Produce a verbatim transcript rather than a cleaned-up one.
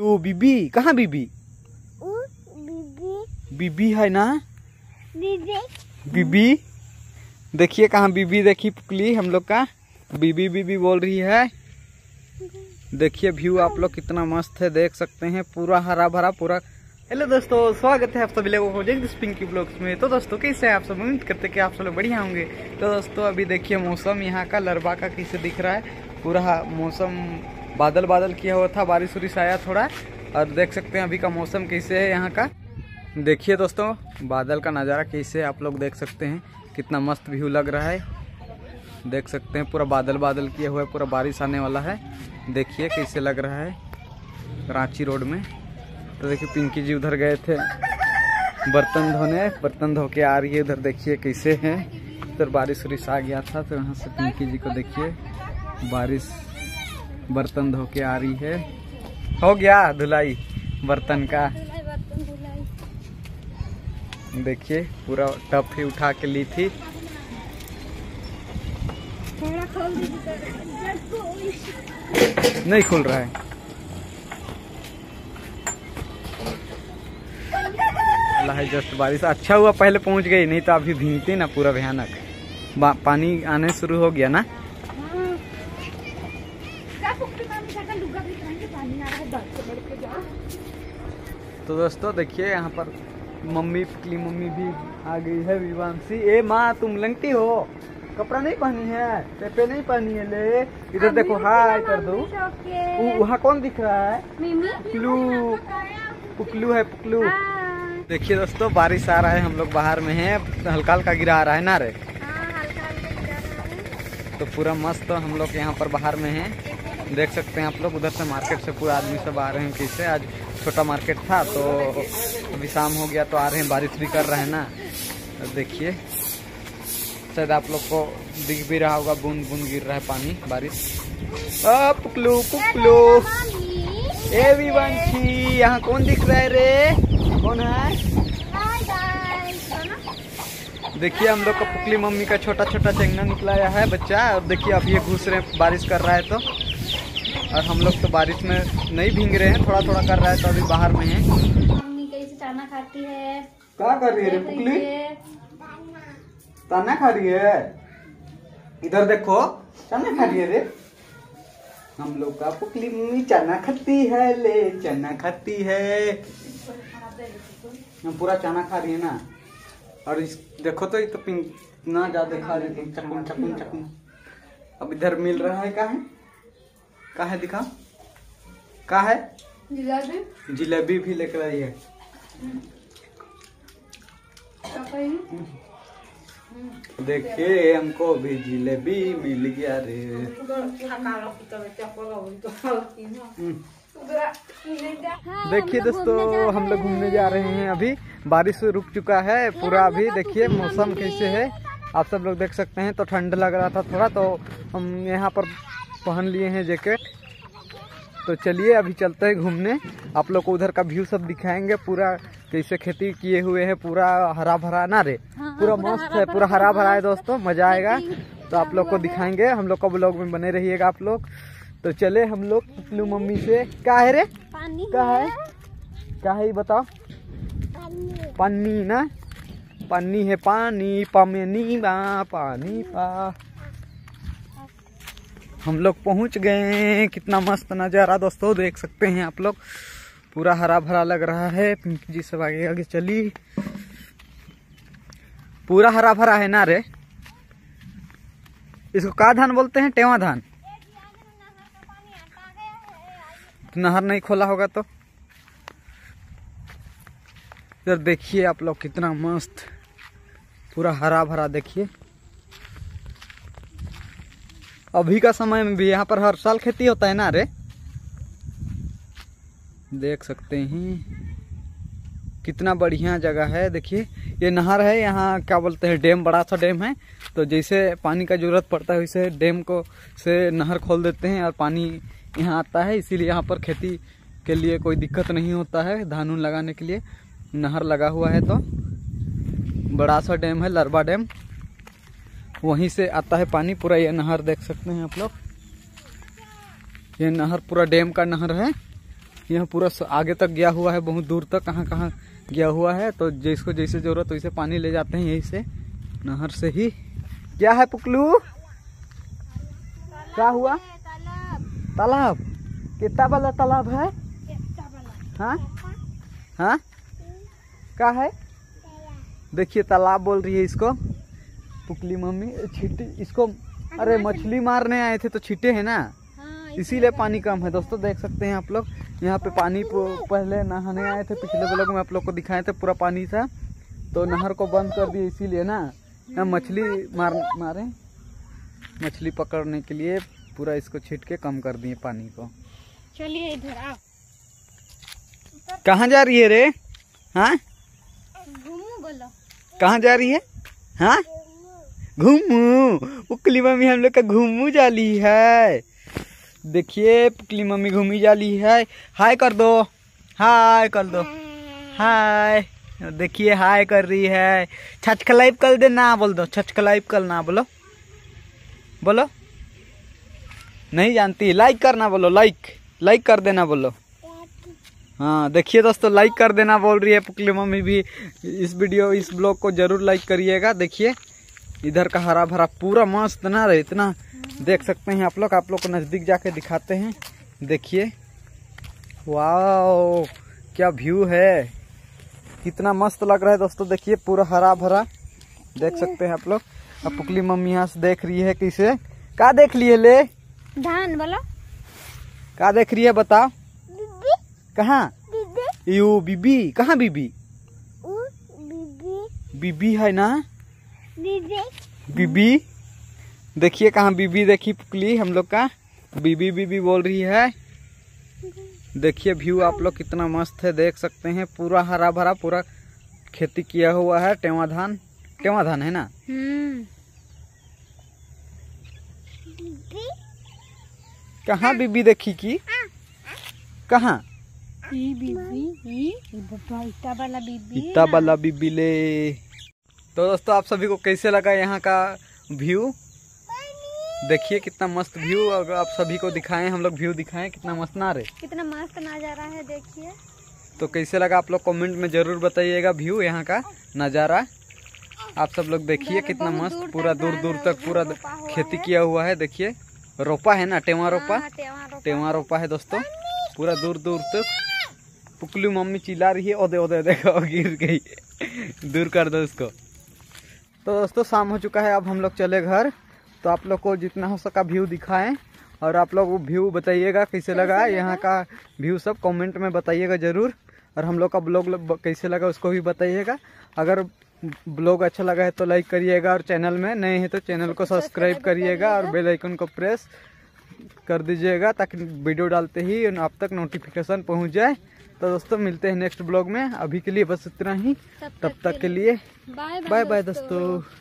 तो बीबी कहाँ बीबी बीबी बीबी है ना बीबी बीबी देखिए कहाँ बीबी देखी पुकली हम लोग का बीबी बीबी बोल रही है। देखिए व्यू आप लोग कितना मस्त है, देख सकते हैं पूरा हरा भरा पूरा। हेलो दोस्तों, स्वागत है आप सभी लोगों को जगदीश पिंकी ब्लॉग्स में। तो दोस्तों कैसे हैं आप सब, उम्मीद करते हैं कि आप सब लोग बढ़िया होंगे। तो दोस्तों अभी देखिए मौसम यहाँ का लरवा का कैसे दिख रहा है, पूरा मौसम बादल बादल किया हुआ था, बारिश उरिश आया थोड़ा, और देख सकते हैं अभी का मौसम कैसे है यहाँ का। देखिए दोस्तों बादल का नज़ारा कैसे आप लोग देख सकते हैं, कितना मस्त व्यू लग रहा है। देख सकते हैं पूरा बादल बादल किया हुआ है, पूरा बारिश आने वाला है। देखिए कैसे लग रहा है रांची रोड में। तो देखिए पिंकी जी उधर गए थे बर्तन धोने, बर्तन धो के आ रही है उधर। देखिए कैसे हैं, उधर बारिश उरिश आ गया था, तो यहाँ से पिंकी जी को देखिए बारिश बर्तन धो के आ रही है। हो गया धुलाई बर्तन का, देखिए पूरा टप ही उठा के ली थी। नहीं खुल रहा है, है जस्ट बारिश। अच्छा हुआ पहले पहुंच गई, नहीं तो अभी भीगते ना पूरा भयानक। पानी आने शुरू हो गया ना। तो दोस्तों देखिए यहाँ पर मम्मी पिकली मम्मी भी आ गई है विवांशी। ए माँ तुम लंगती हो, कपड़ा नहीं पहनी है, टेपे नहीं पहनी है। ले इधर देखो, हाय कर दो। वहाँ कौन दिख रहा है? पुकलू, पुकलू है पुकलू। देखिए दोस्तों बारिश आ रहा है, हम लोग बाहर में हैं, हल्का हल्का गिरा आ रहा है ना रे। तो पूरा मस्त तो हम लोग यहाँ पर बाहर में हैं, देख सकते हैं आप लोग। उधर से मार्केट से पूरा आदमी सब आ रहे हैं कैसे। आज छोटा मार्केट था तो अभी शाम हो गया तो आ रहे हैं, बारिश भी कर रहा है ना। तो देखिए शायद आप लोग को दिख भी रहा होगा, बूंद बूंद गिर रहा है पानी बारिश। पुकलू पुकलू ए विवांशी, यहाँ कौन दिख रहा है रे, कौन है? देखिए हम लोग का पुकली मम्मी का छोटा छोटा चेंगना निकलाया है बच्चा। और देखिए अब ये घुस रहे हैं, बारिश कर रहा है तो। और हम लोग तो बारिश में नहीं भींग रहे हैं, थोड़ा थोड़ा कर रहा है तो अभी बाहर में है। मम्मी कैसे ताना खाती है, क्या कर रही है पुकली? ताना खा रही है, इधर देखो ताना खा रही है रे। हम लोग का पुकली मम्मी चना खाती है, ले चना खाती है, पूरा चना खा रही है ना। और इस देखो तो ये तो इतना ज्यादा खा रही है, चकुन चकुन चकुन। अब इधर मिल रहा है, का है का है दिखा, का है जिलेबी, जिलेबी भी लेकर आई है। देखिए हमको भी जिलेबी मिल गया रे। देखिए दोस्तों हम लोग घूमने जा रहे हैं, अभी बारिश रुक चुका है पूरा। अभी देखिए मौसम कैसे है आप सब लोग देख सकते हैं। तो ठंड लग रहा था थोड़ा, तो हम यहाँ पर पहन लिए हैं जैकेट। तो चलिए अभी चलते हैं घूमने, आप लोग को उधर का व्यू सब दिखाएंगे पूरा, कैसे खेती किए हुए है, पूरा हरा भरा ना रे। हाँ, पूरा मस्त है, पूरा हरा भरा है दोस्तों, मजा आएगा। तो आप लोग को दिखाएंगे, हम लोग का ब्लॉग में बने रहिएगा आप लोग। तो चले हम लोग पुकलू मम्मी से, क्या है रे, क्या है क्या है बताओ? पानी ना, पानी है, पानी पानी पानी पा। हम लोग पहुंच गए, कितना मस्त नज़ारा दोस्तों देख सकते हैं आप लोग, पूरा हरा भरा लग रहा है। पिंकी जी सब आगे आगे चली, पूरा हरा भरा है ना रे। इसको का धान बोलते हैं? टेवा धान। नहर नहीं खोला होगा तो। इधर देखिए आप लोग कितना मस्त पूरा हरा भरा। देखिए अभी का समय में भी यहाँ पर हर साल खेती होता है ना रे, देख सकते हैं कितना बढ़िया जगह है। देखिए ये नहर है, यहाँ क्या बोलते हैं डैम, बड़ा सा डैम है। तो जैसे पानी का जरूरत पड़ता है वैसे डैम को से नहर खोल देते हैं और पानी यहाँ आता है, इसीलिए यहाँ पर खेती के लिए कोई दिक्कत नहीं होता है। धान उन लगाने के लिए नहर लगा हुआ है, तो बड़ा सा डैम है लरवा डैम, वहीं से आता है पानी पूरा। ये नहर देख सकते हैं आप लोग, ये नहर पूरा डैम का नहर है। यहाँ पूरा आगे तक गया हुआ है, बहुत दूर तक कहाँ कहाँ गया हुआ है। तो जिसको जैसे जरूरत तो इसे पानी ले जाते हैं यहीं से, नहर से ही। क्या है पुकलू, क्या हुआ? तालाब। कितना वाला तालाब है? हाँ हाँ, क्या है? देखिए तालाब बोल रही है इसको पुकली मम्मी। छीटे इसको, अरे मछली मारने आए थे तो छीटे है ना, इसीलिए पानी कम है। दोस्तों देख सकते हैं आप लोग, यहाँ पे पानी पहले नहाने आए थे, पिछले ब्लॉग में आप लोग को दिखाए थे, पूरा पानी था। तो नहर को बंद कर दिए इसीलिए ना, यहाँ मछली मार मारे मछली पकड़ने के लिए पूरा इसको छीट के कम कर दिए पानी को। चलिए इधर आओ। कहाँ जा रही है रे? हाँ कहाँ जा रही है? हाँ घूमू। पुकली मम्मी हम लोग का घूमू जाली है। देखिए पुकली मम्मी घूमी जाली है। हाय कर दो, हाय कर दो, हाय। देखिए हाय कर रही है। छछकलाइप कर दे ना, बोल दो छछकलाइप कर ना, बोलो बोलो। नहीं जानती, लाइक करना बोलो, लाइक लाइक कर देना बोलो। हाँ देखिए दोस्तों लाइक कर देना बोल रही है पुकली मम्मी भी। इस वीडियो इस ब्लॉग को जरूर लाइक करिएगा। देखिए इधर का हरा भरा पूरा मस्त ना रहे, इतना देख सकते हैं आप लोग। आप लोग को नज़दीक जाके दिखाते हैं। देखिए वाओ क्या व्यू है, कितना मस्त लग रहा है दोस्तों। देखिए पूरा हरा भरा देख सकते हैं आप लोग। अब पुकली मम्मी यहाँ से देख रही है किसे, क्या देख लिए? ले धान बोलो, क्या देख रही है बताओ? कहाँ यू बीबी? कहाँ बीबी? बीबी है ना, बीबी। देखिए कहाँ बीबी देखी पुकली हम लोग का, बीबी बीबी बोल रही है। देखिए व्यू आप लोग कितना मस्त है, देख सकते हैं पूरा हरा भरा, पूरा खेती किया हुआ है। टेवा धान, टेवा धान है ना। कहाँ बीबी देखी की? कहाँ इतना वाला बीबी ले। तो दोस्तों आप सभी को कैसे लगा यहाँ का व्यू? देखिए कितना मस्त व्यू, और आप सभी को दिखाएं हम लोग व्यू दिखाएं, कितना मस्त ना रहे, कितना मस्त नज़ारा है। देखिए तो कैसे लगा आप लोग कमेंट में जरूर बताइएगा। व्यू यहाँ का नज़ारा आप सब लोग देखिए कितना मस्त, पूरा दूर दूर तक पूरा खेती किया हुआ है। देखिए रोपा है ना, टेवा रोपा, टेवा रोपा है दोस्तों पूरा दूर दूर तक। पुकलू मम्मी चिल्ला रही है, ओदे ओदे देखो गिर गई, दूर कर दो उसको। तो दोस्तों शाम हो चुका है, अब हम लोग चले घर। तो आप लोग को जितना हो सका व्यू दिखाएं, और आप लोग व्यू बताइएगा कैसे लगा यहाँ का व्यू, सब कमेंट में बताइएगा ज़रूर। और हम लोग का ब्लॉग कैसे लगा उसको भी बताइएगा। अगर ब्लॉग अच्छा लगा है तो लाइक करिएगा, और चैनल में नए हैं तो चैनल को सब्सक्राइब करिएगा, और बेल आइकन को प्रेस कर दीजिएगा ताकि वीडियो डालते ही आप तक नोटिफिकेशन पहुँच जाए। तो दोस्तों मिलते हैं नेक्स्ट ब्लॉग में, अभी के लिए बस इतना ही। तब तक के लिए बाय बाय दोस्तों।